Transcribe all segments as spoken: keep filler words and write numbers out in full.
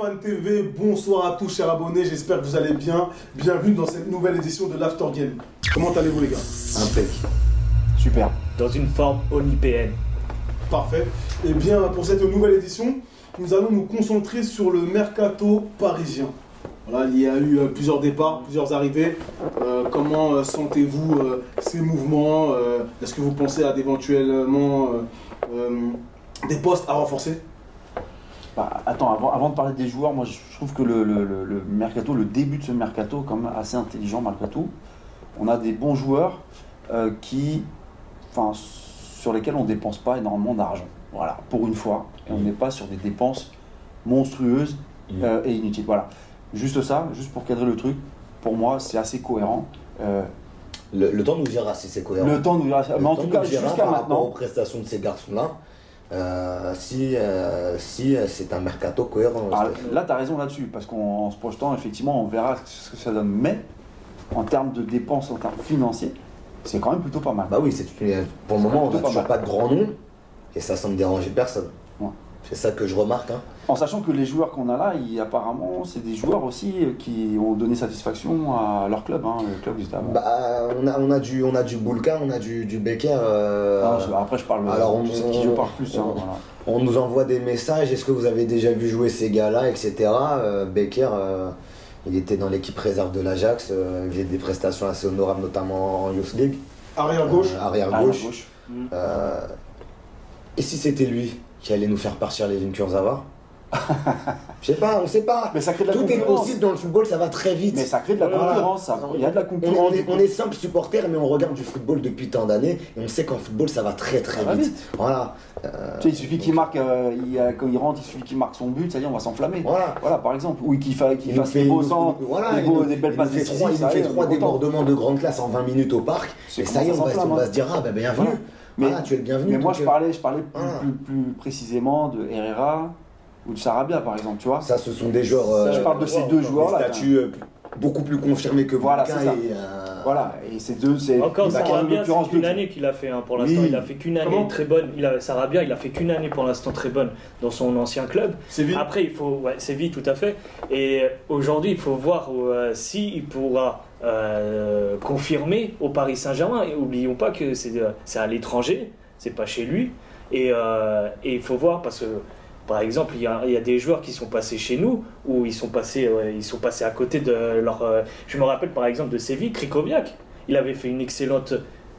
Fan T V, bonsoir à tous chers abonnés, j'espère que vous allez bien. Bienvenue dans cette nouvelle édition de l'After Game. Comment allez-vous les gars? Impec. Super. Dans une forme onipéenne. Parfait. Et bien pour cette nouvelle édition, nous allons nous concentrer sur le mercato parisien. Voilà, il y a eu plusieurs départs, plusieurs arrivées. Euh, comment sentez-vous euh, ces mouvements? euh, Est-ce que vous pensez à d'éventuellement euh, euh, des postes à renforcer? Bah, attends, avant, avant de parler des joueurs, moi je trouve que le, le, le mercato, le début de ce mercato, quand même assez intelligent malgré tout. On a des bons joueurs euh, qui, enfin, sur lesquels on ne dépense pas énormément d'argent. Voilà, pour une fois. Et on n'est pas sur des dépenses monstrueuses euh, et inutiles. Voilà. Juste ça, juste pour cadrer le truc, pour moi c'est assez cohérent. Euh, le, le temps nous dira si c'est cohérent. Le temps nous dira. Mais en tout cas, jusqu'à maintenant, aux prestations de ces garçons-là. Euh, si euh, si euh, c'est un mercato cohérent. Ah, là, tu as raison là-dessus, parce qu'en se projetant, effectivement, on verra ce que ça donne. Mais en termes de dépenses, en termes financiers, c'est quand même plutôt pas mal. Bah oui, une, pour le moment, on n'a toujours pas de grand nom, et ça semble déranger personne. Ouais. C'est ça que je remarque. Hein. En sachant que les joueurs qu'on a là, ils, apparemment, c'est des joueurs aussi qui ont donné satisfaction à leur club. Hein, le club juste avant. Bah, on, a, on a du, on a du Boulka, on a du, du Becker. Euh... Ah, je, après, je parle alors de qui je parle plus. On, hein, voilà. On nous envoie des messages. Est-ce que vous avez déjà vu jouer ces gars-là, et cetera. Euh, Becker, euh, il était dans l'équipe réserve de l'Ajax. Euh, il a des prestations assez honorables, notamment en Youth League. Arrière gauche. Euh, arrière gauche. Arrière -gauche. Mmh. Euh, et si c'était lui qui allait nous faire partir les lignes Kurzawa. Je sais pas, on sait pas. Mais ça crée de la Tout concurrence. Tout est possible dans le football, ça va très vite. Mais ça crée de la voilà. concurrence, ça. Il y a de la concurrence. On est, on est simple supporter, mais on regarde du football depuis tant d'années et on sait qu'en football, ça va très très va vite. vite. Voilà. Euh, tu sais, il suffit qu'il marque, euh, il, euh, quand il rentre, il suffit qu'il marque son but, ça y est, on va s'enflammer. Voilà. voilà, par exemple. Ou qu'il fasse des beaux centres, des belles passes décisives. Il nous fait trois débordements de grande classe en vingt minutes au parc. Et ça y est, on va se dire, ah ben bienvenue. Mais, ah, tu es le bienvenu, mais moi je parlais, je parlais plus, ah. plus, plus précisément de Herrera ou de Sarabia par exemple, tu vois. Ça ce sont des joueurs. Euh, je parle de ces deux joueurs là. Statuts euh, beaucoup plus confirmés que voilà, c'est ça. Et, euh... voilà, et ces deux, c'est encore Sarabia, c'est une année qu'il a fait hein, pour l'instant. Oui. Il a fait qu'une année Comment très bonne. Il a Sarabia, il a fait qu'une année pour l'instant très bonne dans son ancien club. Séville. Après, il faut, ouais, Séville, tout à fait. Et aujourd'hui, il faut voir euh, si il pourra. Euh, confirmé au Paris Saint-Germain. Et n'oublions pas que c'est euh, à l'étranger, c'est pas chez lui. Et il euh, faut voir parce que, par exemple, il y a, y a des joueurs qui sont passés chez nous ou ils sont passés, euh, ils sont passés à côté de leur. Euh, je me rappelle par exemple de Séville, Krychowiak. Il avait fait une excellente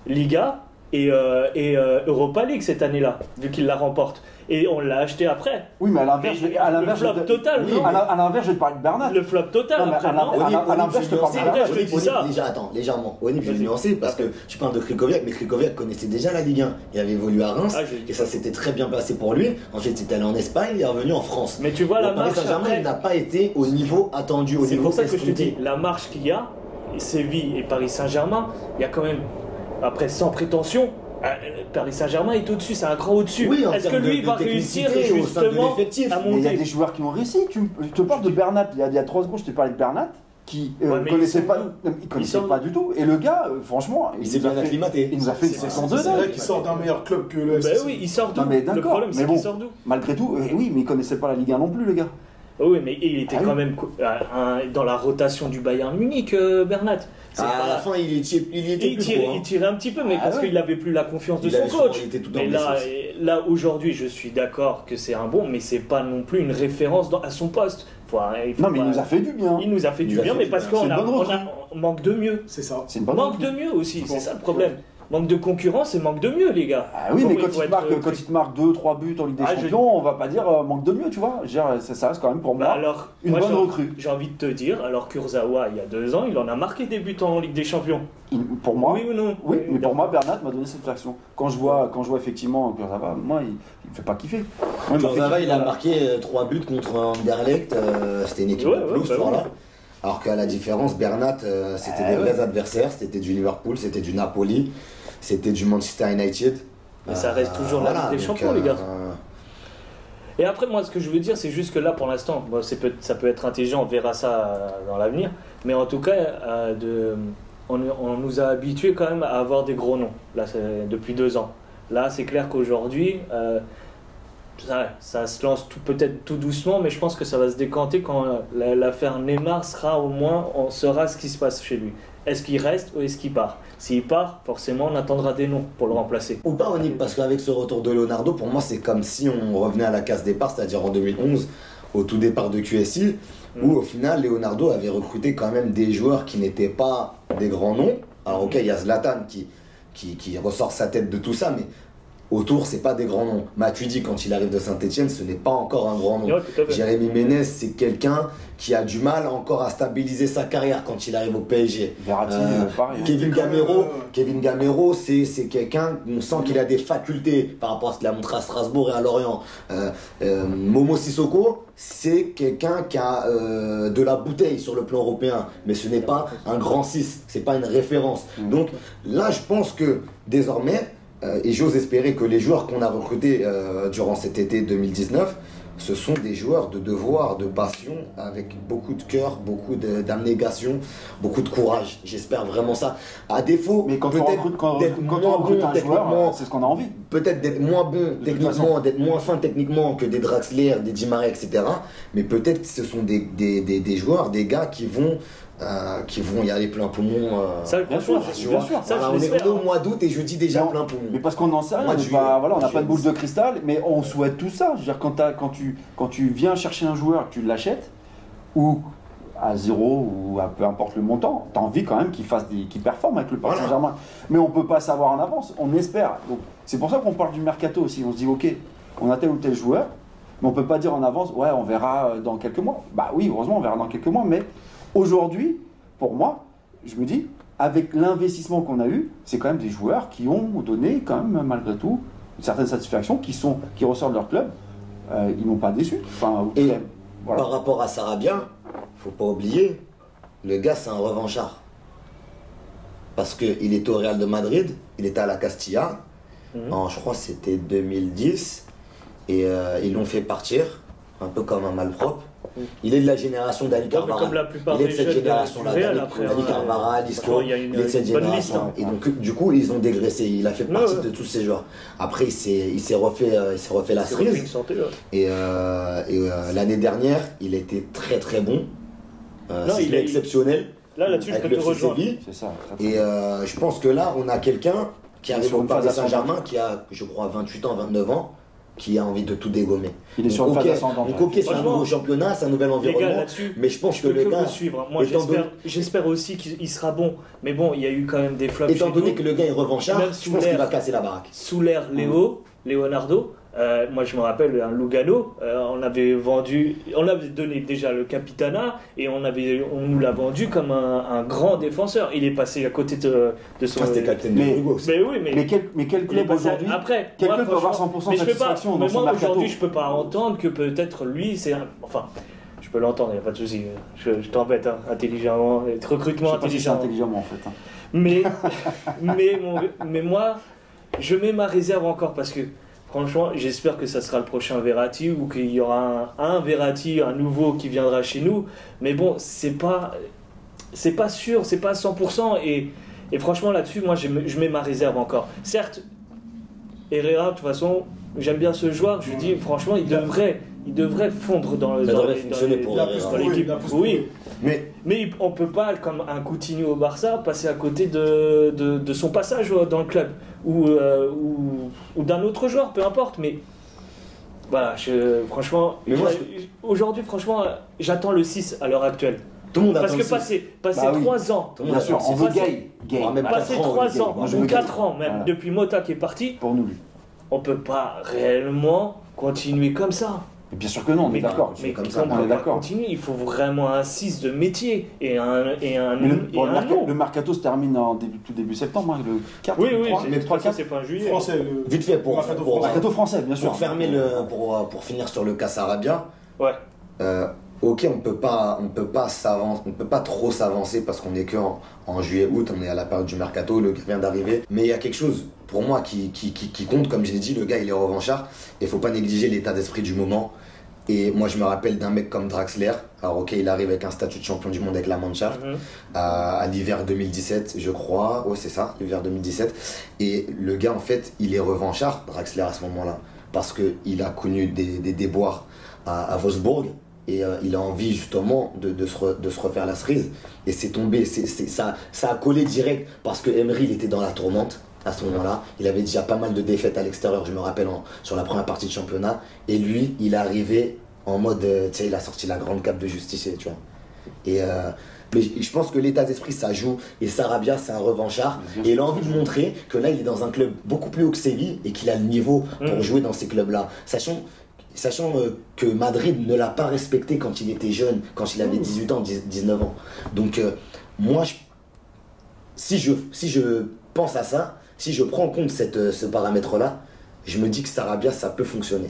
Liga et, euh, et euh, Europa League cette année-là, vu qu'il la remporte. Et on l'a acheté après. Oui, mais à l'inverse, je, le flop de... total. Oui, à l'inverse, je te parle de Bernard. Le flop total. Non, après, à l'inverse, je te parle de Bernard. Je te dis ça. Déjà, attends, légèrement. Onip, je vais nuancer parce que tu parles de Krychowiak, mais Krychowiak connaissait déjà la Ligue un. Il avait évolué à Reims ah, et ça s'était très bien passé pour lui. Ensuite, il est allé en Espagne, il est revenu en France. Mais tu vois, la marche. Paris Saint-Germain n'a pas été au niveau attendu. C'est pour ça que je te dis, la marche qu'il y a, Séville et Paris Saint-Germain, il y a quand même, après, sans prétention. Paris Saint-Germain est au-dessus, c'est un cran au-dessus. Oui, est-ce que lui de, va de réussir justement à monter? Il y a des joueurs qui ont réussi. Tu te parles de Bernat, il y a, il y a trois secondes, je t'ai parlé de Bernat qui ne euh, ouais, connaissait, pas, il connaissait sont... pas du tout. Et le gars, franchement, il, il s'est bien acclimaté. Il nous a fait une saison de dingue. C'est vrai qu'il sort d'un meilleur club que le. Bah oui, il sort d'où? Le problème, c'est qu'il sort d'où? Malgré tout, oui, mais il connaissait pas la Ligue un non plus, le gars. Oui, mais il était ah, quand oui. même dans la rotation du Bayern Munich, euh, Bernat. Ah, pas... À la fin, il, était, il, était il, plus tirait, pro, hein. il tirait un petit peu, mais ah, parce oui. qu'il n'avait plus la confiance il de son coach. Son, il était tout mais là, là aujourd'hui, je suis d'accord que c'est un bon, mais c'est pas non plus une référence dans, à son poste. Faut, il faut non, pas... mais il nous a fait du bien. Il nous a fait il du bien, fait mais du parce qu'on manque de mieux. C'est ça. Manque de mieux aussi, c'est ça le problème. Manque de concurrence et manque de mieux, les gars. Ah oui, mais quand il, marque, euh, quand il te marque deux trois buts en Ligue des ah, Champions, je... on va pas dire euh, manque de mieux, tu vois. Dire, ça, ça reste quand même pour bah moi alors, une moi bonne recrue. J'ai envie de te dire, alors Kurzawa, il y a deux ans, il en a marqué des buts en Ligue des Champions. Il, pour moi, oui ou non? Oui, mais pour moi, Bernard m'a donné cette réaction. Quand je vois, quand je vois effectivement Kurzawa, moi, il, il me fait pas kiffer. Moi, Kurzawa, il, il a marqué trois buts contre Anderlecht. Euh, C'était une équipe ouais, de plus, ouais, bah alors qu'à la différence, Bernat, euh, c'était euh, des vrais ouais. adversaires, c'était du Liverpool, c'était du Napoli, c'était du Manchester United. Mais euh, ça reste toujours la Ligue des Champions, les gars. Euh... Et après, moi, ce que je veux dire, c'est juste que là, pour l'instant, bon, ça peut être intelligent, on verra ça dans l'avenir. Mais en tout cas, euh, de, on, on nous a habitués quand même à avoir des gros noms, là, depuis deux ans. Là, c'est clair qu'aujourd'hui... Euh, ça, ça se lance tout, peut-être tout doucement, mais je pense que ça va se décanter quand l'affaire Neymar sera au moins, on saura ce qui se passe chez lui. Est-ce qu'il reste ou est-ce qu'il part? S'il part, forcément, on attendra des noms pour le remplacer. Ou pas, on y, parce qu'avec ce retour de Leonardo, pour moi, c'est comme si on revenait à la case départ, c'est-à-dire en deux mille onze, au tout départ de Q S I, mmh. où au final, Leonardo avait recruté quand même des joueurs qui n'étaient pas des grands noms. Alors ok, il y a Zlatan qui, qui, qui ressort sa tête de tout ça, mais autour, c'est pas des grands noms. Matuidi, quand il arrive de Saint-Etienne, ce n'est pas encore un grand nom. Oui, Jérémy Ménez, c'est quelqu'un qui a du mal encore à stabiliser sa carrière quand il arrive au P S G. Verratti, euh, pareil. Kevin Gamero, Kevin Gamero, c'est quelqu'un, on sent qu'il a des facultés par rapport à ce qu'il a montré à Strasbourg et à Lorient. Euh, euh, Momo Sissoko, c'est quelqu'un qui a euh, de la bouteille sur le plan européen, mais ce n'est pas un grand six, c'est pas une référence. Donc là, je pense que désormais, Euh, et j'ose espérer que les joueurs qu'on a recrutés euh, durant cet été deux mille dix-neuf, ce sont des joueurs de devoir, de passion, avec beaucoup de cœur, beaucoup d'abnégation, beaucoup de courage. J'espère vraiment ça. À défaut, mais quand peut-être on recrute, quand d'être quand moins on recrute bon un joueur, c'est ce qu'on a envie. Peut-être d'être moins bon techniquement, d'être moins fin techniquement que des Draxler, des Di Maria, et cetera. Mais peut-être que ce sont des, des, des, des joueurs, des gars qui vont... Euh, qui vont y aller plein poumon. Euh, ça, bien sûr, bien sûr. Ça, voilà, je on est au mois d'août et je dis déjà non, plein poumon. Mais parce qu'on en sait, on n'a voilà, pas de boule de cristal, mais on souhaite tout ça. Je veux dire, quand, quand, tu, quand tu viens chercher un joueur, tu l'achètes, ou à zéro, ou à peu importe le montant, tu as envie quand même qu'il fasse des, qu'il performe avec le Paris Saint-Germain. Mais on ne peut pas savoir en avance, on espère. C'est pour ça qu'on parle du mercato aussi. On se dit, ok, on a tel ou tel joueur, mais on ne peut pas dire en avance, ouais, on verra dans quelques mois. Bah oui, heureusement, on verra dans quelques mois, mais. Aujourd'hui, pour moi, je me dis, avec l'investissement qu'on a eu, c'est quand même des joueurs qui ont donné quand même, malgré tout, une certaine satisfaction, qui, sont, qui ressortent de leur club, euh, ils n'ont pas déçu. Enfin, et même, voilà. Par rapport à Sarabia, faut pas oublier, le gars c'est un revanchard. Parce qu'il était au Real de Madrid, il était à la Castilla, mmh. en, je crois que c'était deux mille dix, et euh, ils l'ont fait partir, un peu comme un malpropre. Il est de la génération d'Ali Carvara. Il est de cette génération-là. Ali Carvara, Lisco, il est de cette génération. Et donc, du coup, ils ont dégraissé. Il a fait partie de tous ces joueurs. Après, il s'est refait, il s'est refait la cerise. Et, euh, et euh, l'année dernière, il était très très bon. Euh, C'était exceptionnel. Là, là-dessus, je peux te rejoindre. Et euh, je pense que là, on a quelqu'un qui arrive au Paris Saint-Germain, qui a, je crois, vingt-huit ans, vingt-neuf ans. Qui a envie de tout dégommer. Il est donc, sur une phase ascendante. Donc ok, c'est un nouveau championnat, c'est un nouvel environnement, gars, mais je pense je que le gars... Suivre. Moi j'espère donné... aussi qu'il sera bon, mais bon, il y a eu quand même des flops. Étant donné nous, que le gars est revanchard, je pense qu'il va casser la baraque. Sous l'air Léo, mmh. Leonardo, euh, moi je me rappelle un Lugano, euh, on avait vendu, on avait donné déjà le Capitana, et on, avait, on nous l'a vendu comme un, un grand défenseur. Il est passé à côté de, de son... Ah, c'était capitaine de Uruguay. Mais, mais oui, mais... Mais quel, mais quel club aujourd'hui après, quel moi, club peut avoir cent pour cent de satisfaction dans son mercato ? Mais moi aujourd'hui je peux pas entendre que peut-être lui c'est... Un, enfin... Je peux l'entendre, il n'y a pas de souci. Je, je t'embête, hein, intelligemment, recrutement intelligemment. Je sais pas si c'est intelligemment en fait. Hein. Mais, mais, mon, mais moi, je mets ma réserve encore parce que franchement, j'espère que ça sera le prochain Verratti ou qu'il y aura un, un Verratti, un nouveau qui viendra chez nous. Mais bon, c'est pas, c'est pas sûr, c'est pas cent pour cent. Et, et franchement, là-dessus, moi, je, je mets ma réserve encore. Certes, Herrera, de toute façon, j'aime bien ce joueur. Je lui dis, franchement, il devrait, il devrait fondre dans le. Il devrait fonctionner pour l'équipe. Oui. Mais, mais on ne peut pas, comme un Coutinho au Barça, passer à côté de, de, de son passage dans le club ou, euh, ou, ou d'un autre joueur, peu importe. Mais voilà, je, franchement, aujourd'hui, franchement, j'attends le six à l'heure actuelle. Tout monde parce que passer trois ans, passer trois ans ou quatre ans même, voilà. Depuis Mota qui est parti, pour nous, on ne peut pas réellement continuer comme ça. Bien sûr que non, on est d'accord. Mais comme ça, on est d'accord. Continue, il faut vraiment un six de métier et un et un. Le, et bon, un mercato, le mercato se termine en début, tout début septembre, hein, le quatre. Oui, oui, le trois quatre, c'est fin juillet. Français, le... Vite fait pour, mercato, pour, français. pour mercato français, bien sûr. Pour fermer le, pour pour finir sur le cas Sarabia. Ouais. Euh, ok, on peut pas, on peut pas s'avancer, on peut pas trop s'avancer parce qu'on est que en, en juillet août, on est à la période du mercato, le gars vient d'arriver. Mais il y a quelque chose. Pour moi, qui, qui, qui, qui compte, comme je l'ai dit, le gars il est revanchard et il faut pas négliger l'état d'esprit du moment. Et moi je me rappelle d'un mec comme Draxler, alors ok il arrive avec un statut de champion du monde avec la Mannschaft, mmh. à, à l'hiver deux mille dix-sept je crois, ouais c'est ça, l'hiver deux mille dix-sept, et le gars en fait il est revanchard, Draxler à ce moment-là. parce qu'il a connu des, des déboires à, à Wolfsburg et euh, il a envie justement de, de, se re, de se refaire la cerise. Et c'est tombé, c'est, c'est, ça, ça a collé direct parce que Emery, il était dans la tourmente à ce moment-là. Il avait déjà pas mal de défaites à l'extérieur, je me rappelle, en, sur la première partie de championnat. Et lui, il est arrivé en mode, euh, tu sais, il a sorti la grande cape de justice, tu vois. Et, euh, mais je pense que l'état d'esprit ça joue, et Sarabia c'est un revanchard et il a envie de montrer que là il est dans un club beaucoup plus haut que Séville et qu'il a le niveau pour jouer dans ces clubs là, sachant, sachant que Madrid ne l'a pas respecté quand il était jeune, quand il avait dix-huit ans, dix-neuf ans. Donc euh, moi je, si, je, si je pense à ça, si je prends en compte cette, ce paramètre là, je me dis que Sarabia ça peut fonctionner,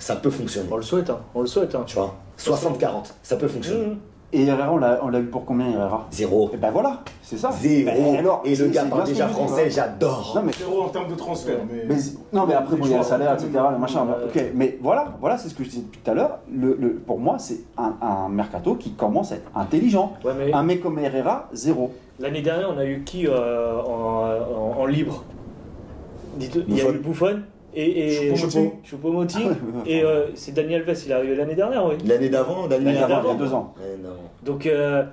ça peut fonctionner. On le souhaite, hein. On le souhaite, hein. Tu vois, soixante quarante, ça peut fonctionner. Mmh. Et Herrera, on l'a eu pour combien, Herrera? Zéro. Et ben voilà, c'est ça. Zéro. Ben alors, et le gars parle déjà français, j'adore. Non mais zéro en termes de transfert. Mais... Mais, non mais après, bon, il y a le salaire, et cetera. Le machin. Euh... Ok, mais voilà, voilà, c'est ce que je disais depuis tout à l'heure. Le, le, pour moi, c'est un, un mercato qui commence à être intelligent. Ouais, mais... Un mec comme Herrera, zéro. L'année dernière, on a eu qui euh, en, en, en libre? Dites-le, il y a eu Buffon. Et, et Choupo-Moting, et euh, c'est Dani Alves, il est arrivé l'année dernière, oui. L'année d'avant, Dani Alves, il y a deux ans. Donc, euh,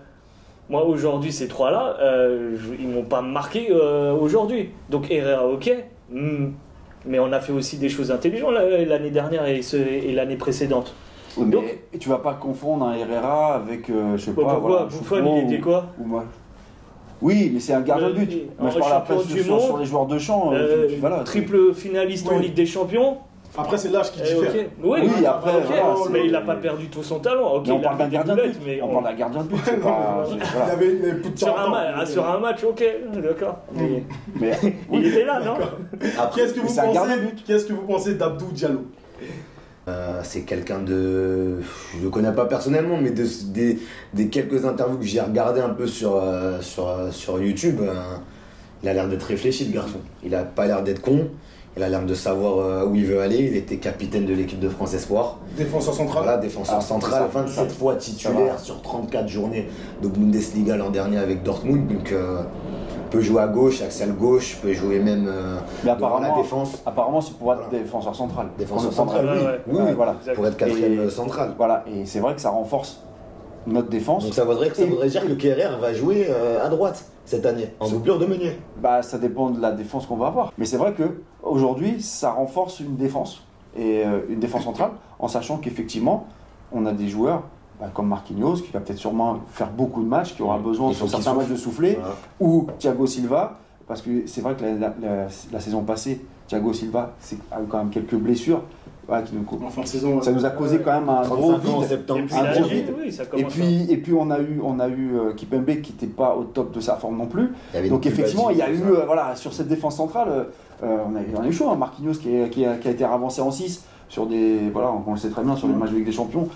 moi aujourd'hui, ces trois-là, euh, ils m'ont pas marqué euh, aujourd'hui. Donc, Herrera, ok, mais on a fait aussi des choses intelligentes l'année dernière et, ce, et l'année précédente. Oui, mais donc, tu vas pas confondre un Herrera avec, euh, je sais pas, pourquoi, voilà, Buffon, il était quoi ou, ou moi. Oui, mais c'est un gardien de but. Moi, je parle après sur, sur les joueurs de champ. Euh, tu, tu, voilà, triple finaliste ouais. en Ligue des Champions. Après, c'est l'âge qui diffère. Eh, okay. Oui, oui, après. Okay. Voilà, mais il n'a pas perdu tout son talent. Okay, on parle d'un gardien de but. Mais on... on parle d'un gardien de but. Ouais, pas... voilà. Il avait une poudre sur, un sur un match, ok, d'accord. Mais... mais... il était là, non? Qu'est-ce que vous pensez Qu'est-ce que vous pensez d'Abdou Diallo? Euh, c'est quelqu'un de... Je le connais pas personnellement, mais de, des, des quelques interviews que j'ai regardées un peu sur, euh, sur, euh, sur YouTube, euh, il a l'air d'être réfléchi, le garçon. Il a pas l'air d'être con, il a l'air de savoir euh, où il veut aller. Il était capitaine de l'équipe de France Espoir. Défenseur central. Voilà, défenseur ah, central, vingt-sept fois titulaire sur trente-quatre journées de Bundesliga l'an dernier avec Dortmund. Donc, euh, peut jouer à gauche, axial gauche, peut jouer même euh, mais devant la défense. Apparemment, c'est pour être voilà. défenseur central. Défenseur central, central, oui. oui, oui, oui voilà. Pour être quatrième et, central. Voilà, et c'est vrai que ça renforce notre défense. Donc ça voudrait, que, ça voudrait dire que Kerrer va jouer euh, à droite cette année, en doublure de Meunier. Bah, ça dépend de la défense qu'on va avoir. Mais c'est vrai qu'aujourd'hui, ça renforce une défense, et euh, une défense centrale, en sachant qu'effectivement, on a des joueurs... comme Marquinhos, qui va peut-être sûrement faire beaucoup de matchs, qui aura besoin sur certains matchs de souffler, voilà. Ou Thiago Silva, parce que c'est vrai que la, la, la, la saison passée, Thiago Silva a eu quand même quelques blessures, voilà, qui nous, enfin, saison, ça nous a causé euh, quand même un gros vide. En septembre, et un gros vide. Oui, ça et, puis, et puis on a eu, on a eu uh, Kimpembe qui n'était pas au top de sa forme non plus. Donc effectivement, il y a eu, euh, voilà, sur cette défense centrale, euh, on, a, on a eu chaud, hein, Marquinhos qui, est, qui, a, qui a été avancé en six, sur des, voilà, on le sait très bien, sur les matchs de Ligue des Champions.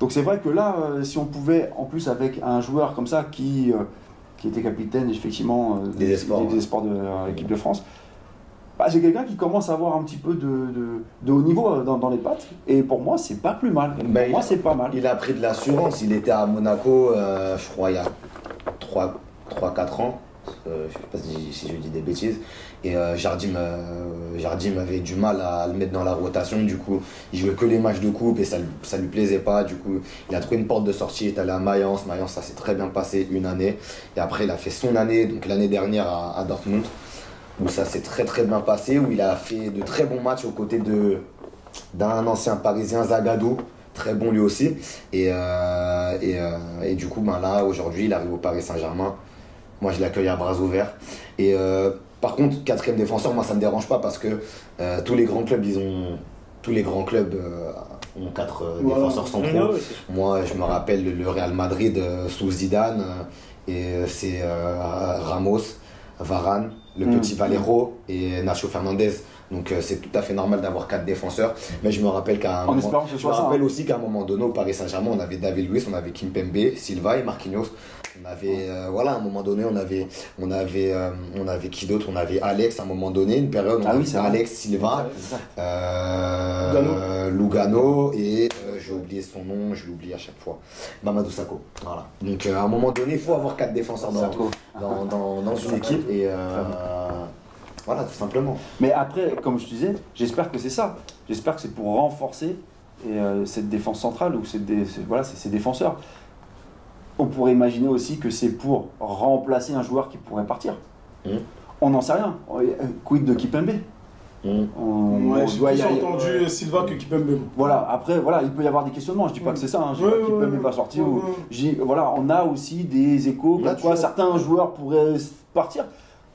Donc c'est vrai que là, euh, si on pouvait, en plus avec un joueur comme ça qui, euh, qui était capitaine effectivement euh, des espoirs, des, des espoirs de euh, l'équipe de France, bah, c'est quelqu'un qui commence à avoir un petit peu de, de, de haut niveau euh, dans, dans les pattes. Et pour moi, c'est pas plus mal. Ben, pour moi, c'est pas mal. Il a pris de l'assurance. Il était à Monaco, euh, je crois, il y a trois à quatre ans. Euh, je sais pas si, si je dis des bêtises. Et euh, Jardim, euh, Jardim avait du mal à, à le mettre dans la rotation, du coup il jouait que les matchs de coupe et ça, ça lui plaisait pas, du coup il a trouvé une porte de sortie, il est allé à Mayence, Mayence ça s'est très bien passé une année, et après il a fait son année, donc l'année dernière à, à Dortmund, où ça s'est très très bien passé, où il a fait de très bons matchs aux côtés de, d'un ancien parisien, Zagadou, très bon lui aussi, et, euh, et, euh, et du coup ben là aujourd'hui il arrive au Paris Saint-Germain, moi je l'accueille à bras ouverts, et euh, par contre, quatrième défenseur, moi ça me dérange pas parce que euh, tous les grands clubs, ils ont tous les grands clubs euh, ont quatre euh, wow. défenseurs centraux. Mmh. Moi, je me rappelle le Real Madrid euh, sous Zidane euh, et c'est euh, Ramos, Varane, le mmh. petit Valero et Nacho Fernandez. Donc euh, c'est tout à fait normal d'avoir quatre défenseurs. Mais je me rappelle qu'à un en moment, je me rappelle ça, hein. aussi qu'à un moment donné au Paris Saint-Germain, on avait David Luiz, on avait Kimpembe, Silva et Marquinhos. On avait, euh, voilà, à un moment donné, on avait, on avait, euh, on avait qui d'autre? On avait Alex à un moment donné, une période, on ah avait oui, Alex, Silva, euh, Lugano. Euh, Lugano, et euh, j'ai oublié son nom, je l'oublie à chaque fois, Mamadou Sakho. Voilà. Donc euh, à un moment donné, il faut avoir quatre défenseurs dans, dans, dans, dans une équipe, et euh, Voilà, tout simplement. Mais après, comme je te disais, j'espère que c'est ça. J'espère que c'est pour renforcer et, euh, cette défense centrale ou cette dé... voilà, ces défenseurs. On pourrait imaginer aussi que c'est pour remplacer un joueur qui pourrait partir. Mmh. On n'en sait rien. Quid de Kimpembe? Mmh. On, ouais, on j'ai plus entendu euh, Silva que Kimpembe. Voilà, après, voilà, il peut y avoir des questionnements. Je dis pas mmh. que c'est ça. Hein. Je dis ouais, pas que ouais, Kimpembe ouais, va sortir. Ouais, ou... ouais. Voilà, on a aussi des échos. Là, quoi, certains joueurs pourraient partir.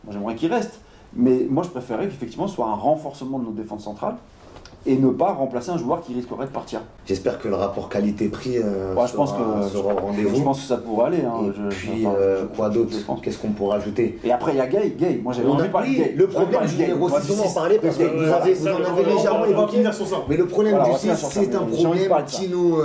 Moi, j'aimerais qu'ils restent. Mais moi, je préférerais qu'effectivement, ce soit un renforcement de nos défenses centrales et ne pas remplacer un joueur qui risquerait de partir. J'espère que le rapport qualité-prix euh, ouais, sera au rendez-vous. Je pense que ça pourrait aller. Hein, je, puis, enfin, euh, je, quoi d'autre? Qu'est-ce qu'on pourra ajouter? Et après, il y a Gay. Gay, moi j'avais envie de parler de Gay. Le problème du Gay, on va en parler parce que euh, vous, avez, vous en avez on légèrement on évoqué. Mais le problème voilà, du six, c'est un problème qui nous...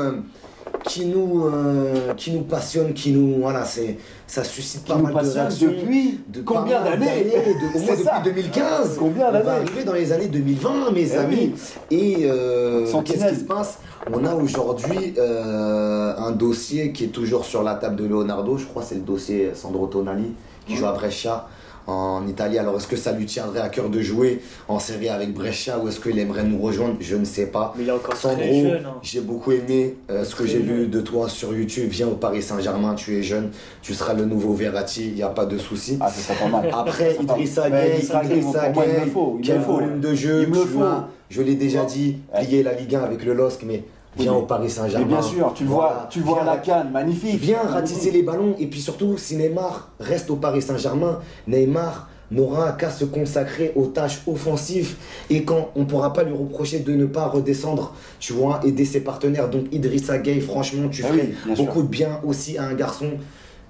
qui nous euh, qui nous passionne, qui nous voilà, c'est ça suscite pas mal de réactions depuis de combien d'années, de, au moins depuis deux mille quinze, combien d'années, on va arriver dans les années deux mille vingt, mes amis, et euh, qu'est-ce qui se passe? On a aujourd'hui euh, un dossier qui est toujours sur la table de Leonardo, je crois, c'est le dossier Sandro Tonali qui mmh. joue à Brescia en Italie. Alors est-ce que ça lui tiendrait à cœur de jouer en série avec Brescia ou est-ce qu'il aimerait nous rejoindre? Je ne sais pas. Mais il est encore Sandro, très jeune. Hein. J'ai beaucoup aimé euh, ce que j'ai vu de toi sur YouTube. Viens au Paris Saint-Germain, tu es jeune, tu seras le nouveau Verratti, il n'y a pas de souci. Ah, ça sera pas mal. Après, Idrissa Gueye, Idrissa Gueye, quel volume de jeu il me faut. As, je l'ai déjà dit, plier la Ligue un avec le LOSC, mais... Viens oui. au Paris Saint-Germain. Bien sûr, tu le voilà. vois, tu le vois à la Cannes, magnifique. Viens ratisser les ballons et puis surtout, si Neymar reste au Paris Saint-Germain, Neymar n'aura qu'à se consacrer aux tâches offensives et quand on ne pourra pas lui reprocher de ne pas redescendre, tu vois, aider ses partenaires. Donc Idrissa Gueye, franchement, tu fais oui, beaucoup sûr. de bien aussi à un garçon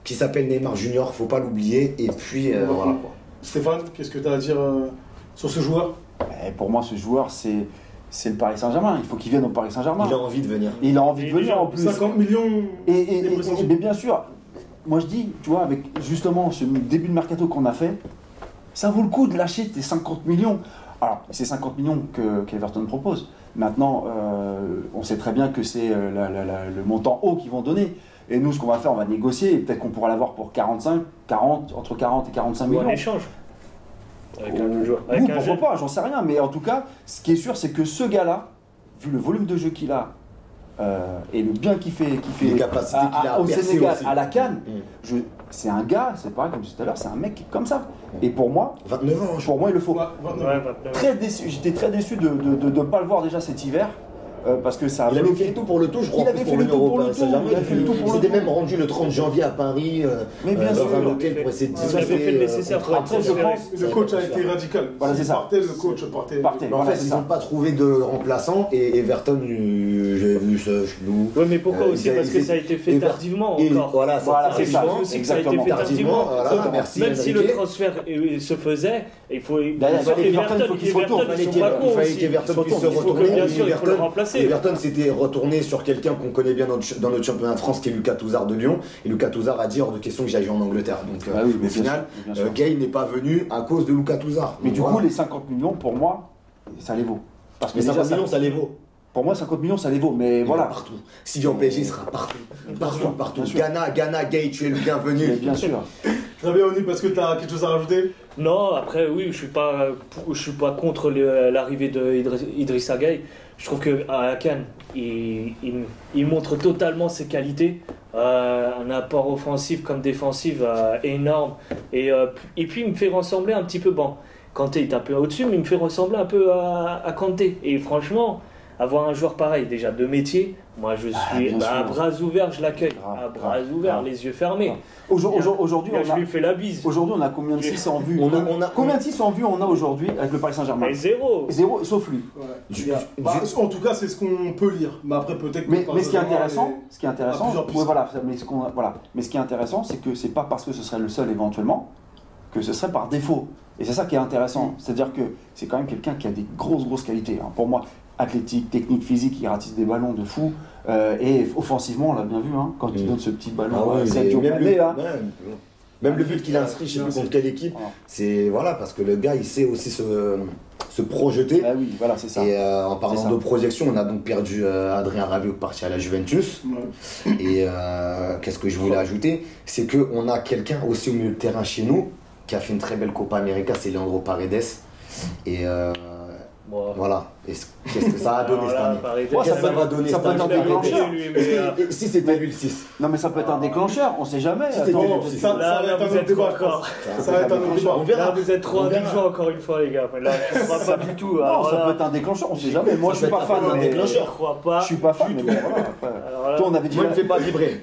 qui s'appelle Neymar Junior, faut pas l'oublier. Et puis euh, voilà quoi. Stéphane, qu'est-ce que tu as à dire euh, sur ce joueur? Et pour moi, ce joueur, c'est. C'est le Paris Saint-Germain, il faut qu'il vienne au Paris Saint-Germain. Il a envie de venir. Et il a envie et de venir en plus. cinquante millions et, et, et, et, mais bien sûr, moi je dis, tu vois, avec justement ce début de mercato qu'on a fait, ça vaut le coup de lâcher tes cinquante millions. Alors, c'est cinquante millions que qu'Everton propose. Maintenant, euh, on sait très bien que c'est la, la, la, le montant haut qu'ils vont donner. Et nous, ce qu'on va faire, on va négocier. Peut-être qu'on pourra l'avoir pour quarante-cinq, quarante, entre quarante et quarante-cinq millions. On échange. Avec un euh, joueur. Avec ou, un pourquoi jeu. pas, j'en sais rien, mais en tout cas, ce qui est sûr, c'est que ce gars-là, vu le volume de jeu qu'il a euh, et le bien qu'il fait, qu'il fait qu'il a à, au Sénégal, aussi. à la Cannes, mmh. c'est un gars, c'est pareil comme je disais tout à l'heure, c'est un mec qui est comme ça. Mmh. Et pour moi, vingt-neuf ans, pour moi, il le faut. Ouais, vingt-neuf. Très déçu, j'étais très déçu de ne pas le voir déjà cet hiver. Euh, parce que ça a il avait fait le tout pour le tout, je crois. Il avait fait le tout pour le tout. Il s'était même rendu le trente janvier à Paris euh, mais bien euh, dans sûr, un hôtel pour essayer de discuter. Après, je pense le coach a été radical. Voilà, c'est ça. Le coach partait. En fait, ils n'ont pas trouvé de remplaçant et Everton, j'ai vu ce chelou. Oui, mais pourquoi aussi? Parce que ça a été fait tardivement. Voilà, c'est ça. Exactement. Tardivement. Même si le transfert se faisait, il faut qu'Everton puisse se retourner. Il fallait qu'Everton puisse se retourner. Bien sûr, il faut le remplacer. Everton s'était retourné sur quelqu'un qu'on connaît bien dans notre, dans notre championnat de France, qui est Lucas Touzard de Lyon. Et Lucas Touzard a dit hors de question que j'aille en Angleterre. Donc ah oui, euh, au final, euh, Gay n'est pas venu à cause de Lucas Touzard. Mais donc, du voilà. coup, les cinquante millions, pour moi, ça les vaut. Parce que les cinquante millions, ça... ça les vaut. Pour moi, cinquante millions, ça les vaut. Mais il voilà. partout. S'il vient au P S G, il sera partout. Partout, partout. Ghana, Ghana, Gay, tu es le bienvenu. Mais bien sûr. Très bien, Oni, parce que tu as quelque chose à rajouter? Non, après, oui, je suis pas, je suis pas contre l'arrivée d'Idrissa Gueye. Je trouve qu'à Cannes, il, il, il montre totalement ses qualités. Euh, un apport offensif comme défensif euh, énorme. Et, euh, et puis, il me fait ressembler un petit peu. Bon, Kanté, il est un peu au-dessus, mais il me fait ressembler un peu à, à Kanté. Et franchement, avoir un joueur pareil, déjà de métier, moi je suis ah, bah, à bras ouverts, je l'accueille. À bras ouverts, les yeux fermés. Aujourd'hui, aujourd je lui fais la bise. Aujourd'hui, on a combien de six en vue? on a, on a, Combien de six en vue on a aujourd'hui avec le Paris Saint-Germain? Zéro. Zéro, sauf lui. Ouais. Je, je, bah, je, en tout cas, c'est ce qu'on peut lire. Mais après, peut-être. Mais, mais ce qui est intéressant, et... ce qui est intéressant, ouais, voilà, mais ce qu'on, voilà, mais ce qui est intéressant, c'est que c'est pas parce que ce serait le seul éventuellement que ce serait par défaut. Et c'est ça qui est intéressant. C'est-à-dire que c'est quand même quelqu'un qui a des grosses, grosses qualités. Hein, pour moi. Athlétique, technique, physique, il ratisse des ballons de fou. Euh, et offensivement, on l'a bien vu, hein, quand il mmh. donne ce petit ballon ah ouais, à même, le, là. Même, même le but qu'il a inscrit, je ne sais plus contre quelle équipe, ah. c'est voilà, parce que le gars, il sait aussi se, se projeter. Ah oui, voilà, c'est ça. Et euh, en parlant de projection, on a donc perdu euh, Adrien Rabiot, parti à la Juventus. Mmh. Et euh, qu'est-ce que je voulais ajouter? C'est qu'on a quelqu'un aussi au milieu de terrain chez nous qui a fait une très belle Copa América, c'est Leandro Paredes. Et euh, wow. voilà. Qu'est-ce que ça a donné cette année? Moi, ça, ça, ça va donner. Ça peut être un déclencheur. Si c'était lui le six. Non, mais ça peut être un déclencheur. On sait jamais. Si Attends, lui, ça, là, ça là, vous êtes débat, quoi. Ça, ça va être un autre débat. On verra. Là, vous êtes trop indulgents encore une fois, les gars. Là, je ne crois pas du tout. Non, ça peut être un déclencheur. On sait jamais. Moi, je suis pas fan d'un déclencheur. Je crois pas. Je suis pas fan. Toi, on avait dit. Moi, il ne fait pas vibrer.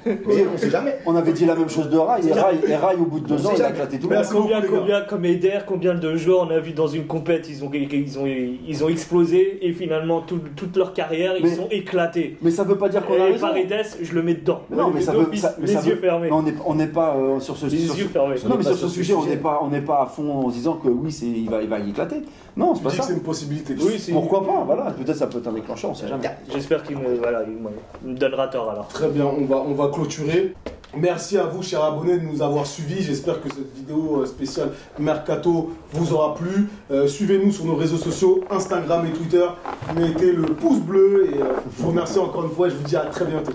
On sait jamais. On avait dit la même chose de Rai. Et Rai, au bout de deux ans, il a éclaté tout le monde. Combien, comme Eder, combien de joueurs on a vu dans une compète, ils ont, ils ont, ils ont explosé. Et finalement, tout, toute leur carrière, mais, ils sont éclatés. Mais ça veut pas dire qu'on a raison. Et Paredes, je le mets dedans. Mais non, mais ça veut, ça, mais les ça yeux veut, fermés. Non, on n'est pas euh, sur ce les sur, yeux fermés. Non, mais sur, sur ce sujet, sujet. on n'est pas, on n'est pas à fond en se disant que oui, il va, il va y éclater. Non, c'est pas ça. C'est une possibilité. Oui, pourquoi pas. Voilà, peut-être ça peut être un déclencheur. On sait jamais. J'espère qu'il me, voilà, il me donnera tort alors. Très bien, on va, on va clôturer. Merci à vous, chers abonnés, de nous avoir suivis. J'espère que cette vidéo spéciale Mercato vous aura plu. Euh, Suivez-nous sur nos réseaux sociaux, Instagram et Twitter. Mettez le pouce bleu et euh, je vous remercie encore une fois et je vous dis à très bientôt.